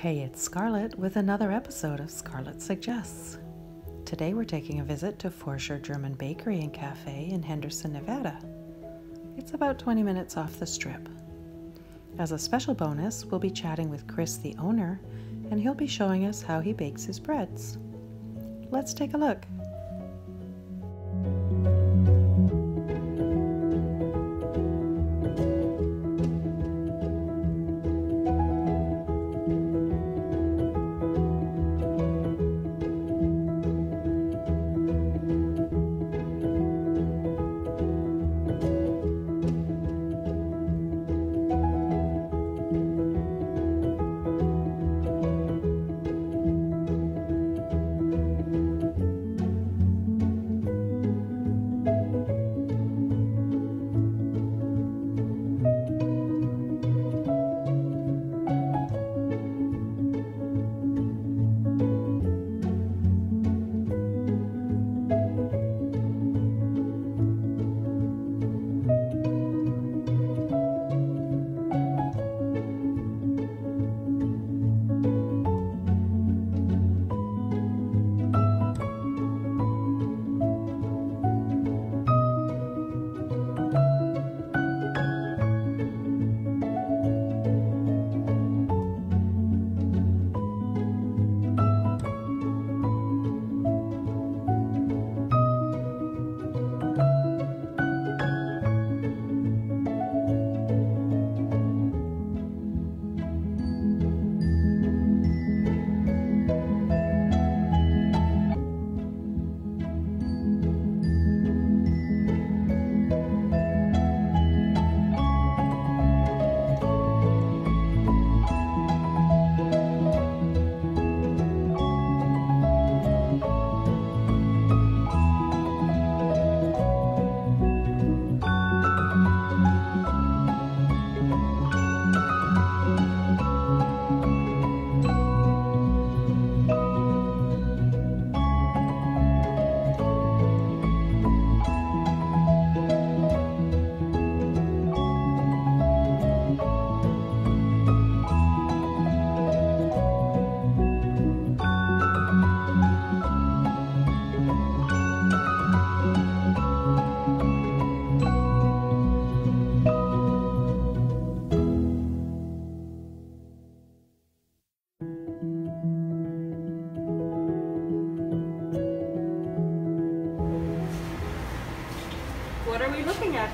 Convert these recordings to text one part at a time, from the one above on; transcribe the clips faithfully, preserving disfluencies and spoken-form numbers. Hey, it's Scarlett with another episode of Scarlett Suggests. Today we're taking a visit to Forscher German Bakery and Cafe in Henderson, Nevada. It's about twenty minutes off the Strip. As a special bonus, we'll be chatting with Chris, the owner, and he'll be showing us how he bakes his breads. Let's take a look.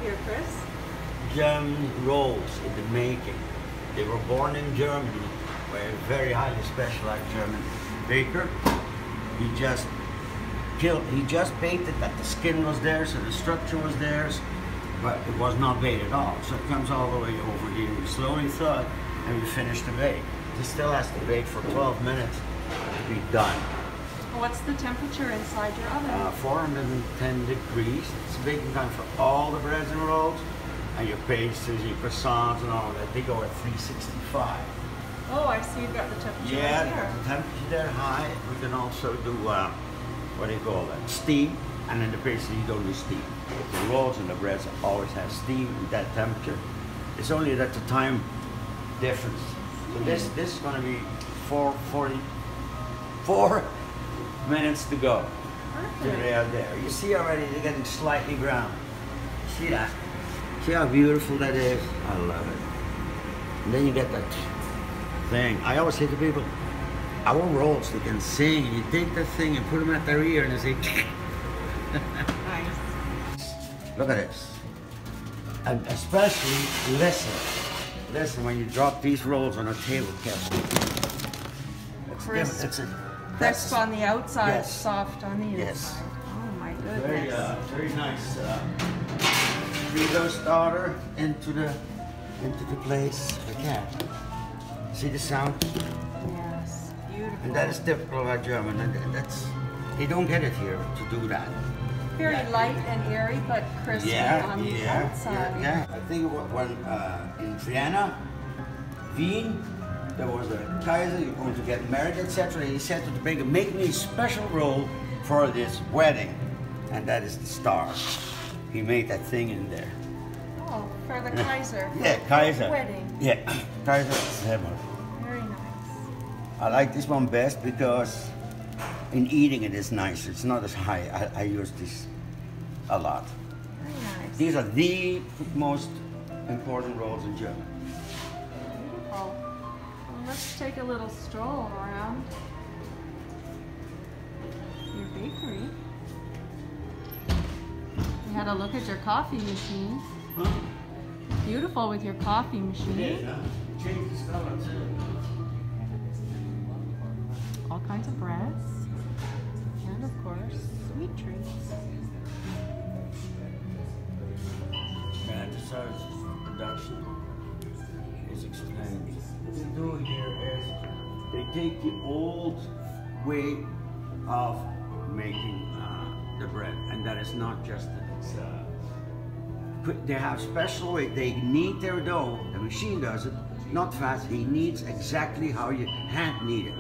Here, Chris. German rolls in the making. They were born in Germany by a very highly specialized German baker. He just killed, he just baked it, but the skin was there, so the structure was theirs, but it was not baked at all. So it comes all the way over here. We slowly thaw it and we finish the bake. This still has to bake for twelve minutes to be done. What's the temperature inside your oven? Uh, four hundred ten degrees. It's baking time for all the breads and rolls, and your pastries, your croissants, and all that. They go at three sixty-five. Oh, I see you've got the temperature. Yeah, right here. The temperature there high. We can also do uh, what do you call that? Steam. And in the pastry, you don't do steam. The rolls and the breads always have steam at that temperature. It's only that the time difference. So this this is going to be four forty-four. Minutes to go. Perfect. There they are there. You see already they're getting slightly brown. See that? See how beautiful that is? I love it. And then you get that thing. I always say to people, I want rolls that can sing. You take that thing and put them at their ear and they say, nice. Look at this. And especially listen. Listen when you drop these rolls on a table, Kevin. It's different. It's a crisp on the outside, yes. Soft on the inside. Yes. Oh my goodness. Very, uh, very nice. Frito uh, starter into the into the place. Again. See the sound? Yes. Beautiful. And that is typical of our German. And that's they don't get it here to do that. Very yeah. Light and airy, but crispy yeah, on yeah, the outside. Yeah. Yeah. I think when uh, in Vienna, Wien. There was a Kaiser, you're going to get married, et cetera. And he said to the baker, make me a special roll for this wedding. And that is the star. He made that thing in there. Oh, for the Kaiser. Yeah, Kaiser. Wedding. Yeah, Kaiser Semmel. Very nice. I like this one best because in eating it is nice. It's not as high. I, I use this a lot. Very nice. These are the most important rolls in Germany. Beautiful. Well, let's take a little stroll around your bakery. We had a look at your coffee machine. Huh? Beautiful with your coffee machine. It is, huh? Change the color too. All kinds of breads. And of course, sweet treats. And the size of production is explained. What they do here is they take the old way of making uh, the bread, and that is not just that it's uh, they have special way, they knead their dough, the machine does it, not fast, he kneads exactly how you hand knead it.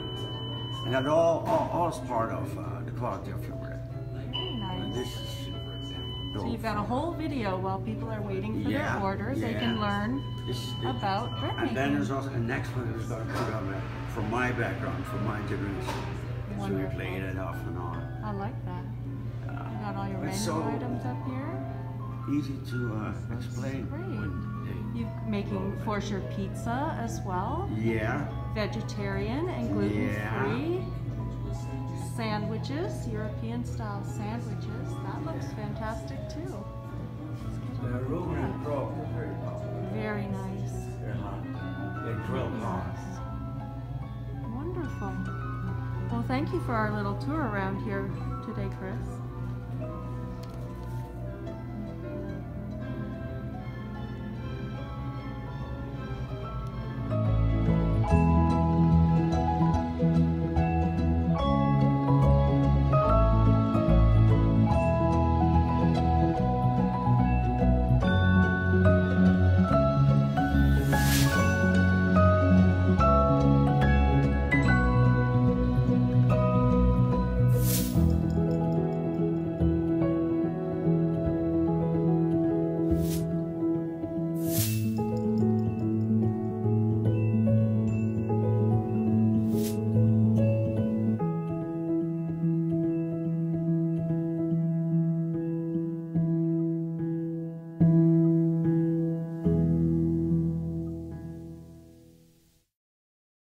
And that all, all, all is part of uh, the quality of your bread. Very nice. And this is super example. So you've got a whole video while people are waiting for yeah, their orders, yeah. They can learn this, this, about bread making. And then there's also the next one that's got to put on from my background, from my generation. Wonderful. So we play it off and on. I like that. Uh, you got all your menu so, items up here. Easy to uh, explain. Great. You're making Forscher pizza as well. Yeah. Vegetarian and gluten free. Yeah. Sandwiches, European style sandwiches. That looks yeah. fantastic too. The room and broth are very popular. Very nice. They're hot. They're grilled hot. Wonderful. Well, thank you for our little tour around here today, Chris. Thank you.